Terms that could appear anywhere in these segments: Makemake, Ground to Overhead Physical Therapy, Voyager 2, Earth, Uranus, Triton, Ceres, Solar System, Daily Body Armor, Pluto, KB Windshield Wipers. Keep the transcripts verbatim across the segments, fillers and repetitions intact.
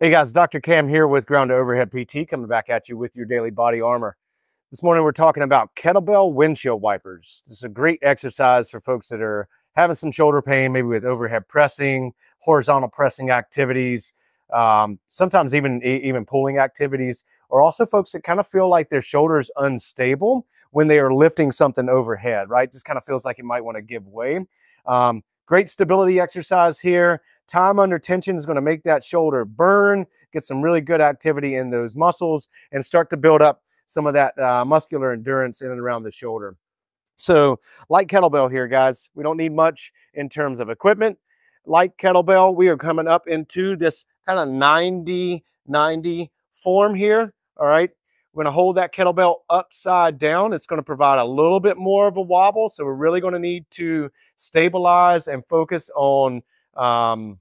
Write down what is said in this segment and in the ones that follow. Hey guys, Doctor Cam here with Ground to Overhead P T, coming back at you with your Daily Body Armor. This morning we're talking about kettlebell windshield wipers. This is a great exercise for folks that are having some shoulder pain, maybe with overhead pressing, horizontal pressing activities, um, sometimes even, even pulling activities, or also folks that kind of feel like their shoulder's unstable when they are lifting something overhead, right? Just kind of feels like it might want to give way. Um, Great stability exercise here. Time under tension is going to make that shoulder burn, get some really good activity in those muscles, and start to build up some of that uh, muscular endurance in and around the shoulder. So, like kettlebell here, guys, we don't need much in terms of equipment. Like kettlebell, we are coming up into this kind of ninety ninety form here, all right? We're going to hold that kettlebell upside down. It's going to provide a little bit more of a wobble. So we're really going to need to stabilize and focus on um,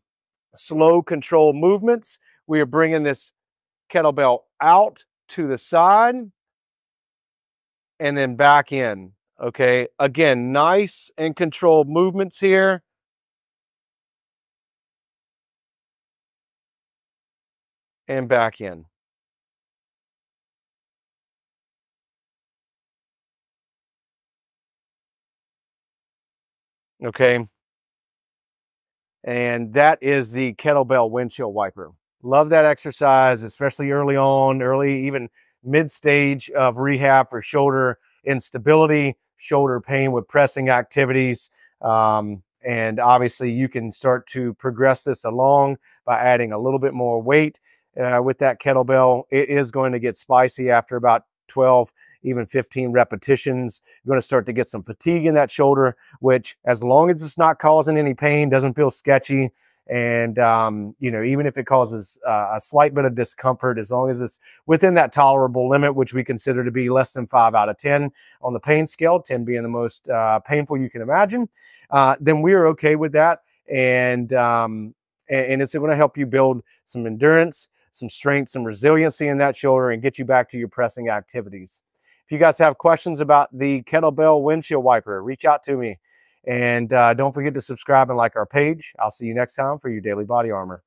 slow, controlled movements. We are bringing this kettlebell out to the side and then back in. Okay. Again, nice and controlled movements here. And back in. Okay, and that is the kettlebell windshield wiper. Love that exercise, especially early on, early, even mid-stage of rehab for shoulder instability, shoulder pain with pressing activities. Um, and obviously you can start to progress this along by adding a little bit more weight uh, with that kettlebell. It is going to get spicy after about twelve, even fifteen repetitions. You're going to start to get some fatigue in that shoulder, which, as long as it's not causing any pain, doesn't feel sketchy, and um, you know, even if it causes uh, a slight bit of discomfort, as long as it's within that tolerable limit, which we consider to be less than five out of ten on the pain scale, ten being the most uh, painful you can imagine, uh, then we are okay with that, and um, and it's going to help you build some endurance, some strength, some resiliency in that shoulder, and get you back to your pressing activities. If you guys have questions about the kettlebell windshield wiper, reach out to me. And uh, don't forget to subscribe and like our page. I'll see you next time for your Daily Body Armor.